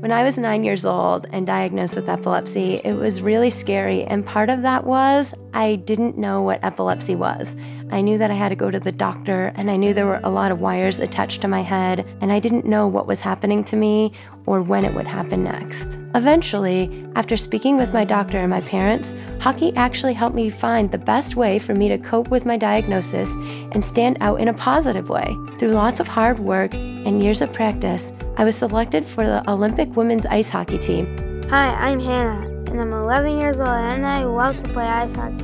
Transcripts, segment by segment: When I was 9 years old and diagnosed with epilepsy, it was really scary, and part of that was I didn't know what epilepsy was. I knew that I had to go to the doctor, and I knew there were a lot of wires attached to my head, and I didn't know what was happening to me or when it would happen next. Eventually, after speaking with my doctor and my parents, hockey actually helped me find the best way for me to cope with my diagnosis and stand out in a positive way. Through lots of hard work and years of practice, I was selected for the Olympic women's ice hockey team. Hi, I'm Hannah, and I'm 11 years old, and I love to play ice hockey.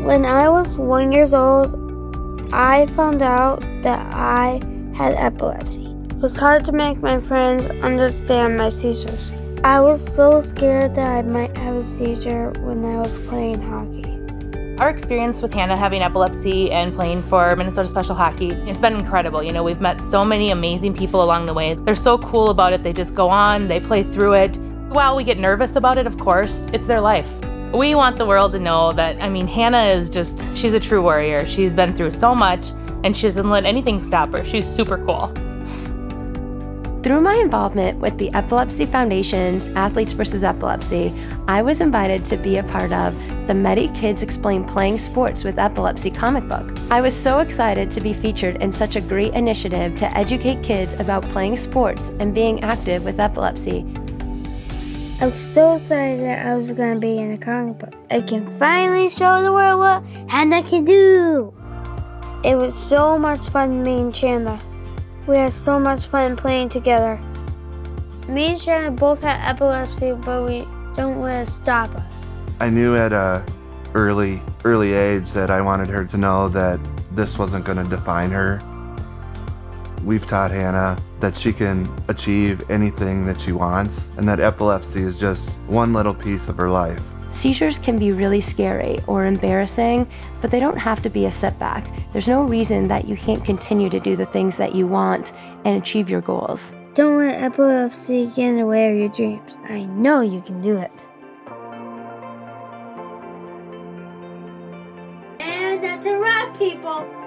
When I was 1 year old, I found out that I had epilepsy. It was hard to make my friends understand my seizures. I was so scared that I might have a seizure when I was playing hockey. Our experience with Hannah having epilepsy and playing for Minnesota Special Hockey, it's been incredible. You know, we've met so many amazing people along the way. They're so cool about it. They just go on, they play through it. While we get nervous about it, of course, it's their life. We want the world to know that, I mean, Hannah is just, she's a true warrior. She's been through so much and she doesn't let anything stop her. She's super cool. Through my involvement with the Epilepsy Foundation's Athletes Versus Epilepsy, I was invited to be a part of the Medi Kids Explain Playing Sports with Epilepsy comic book. I was so excited to be featured in such a great initiative to educate kids about playing sports and being active with epilepsy. I was so excited that I was going to be in the comic book. I can finally show the world what Hannah can do. It was so much fun meeting Chanda. We had so much fun playing together. Me and Sharon both had epilepsy, but we don't let it stop us. I knew at an early age that I wanted her to know that this wasn't going to define her. We've taught Hannah that she can achieve anything that she wants, and that epilepsy is just one little piece of her life. Seizures can be really scary or embarrassing, but they don't have to be a setback. There's no reason that you can't continue to do the things that you want and achieve your goals. Don't let epilepsy get in the way of your dreams. I know you can do it. And that's a wrap, people.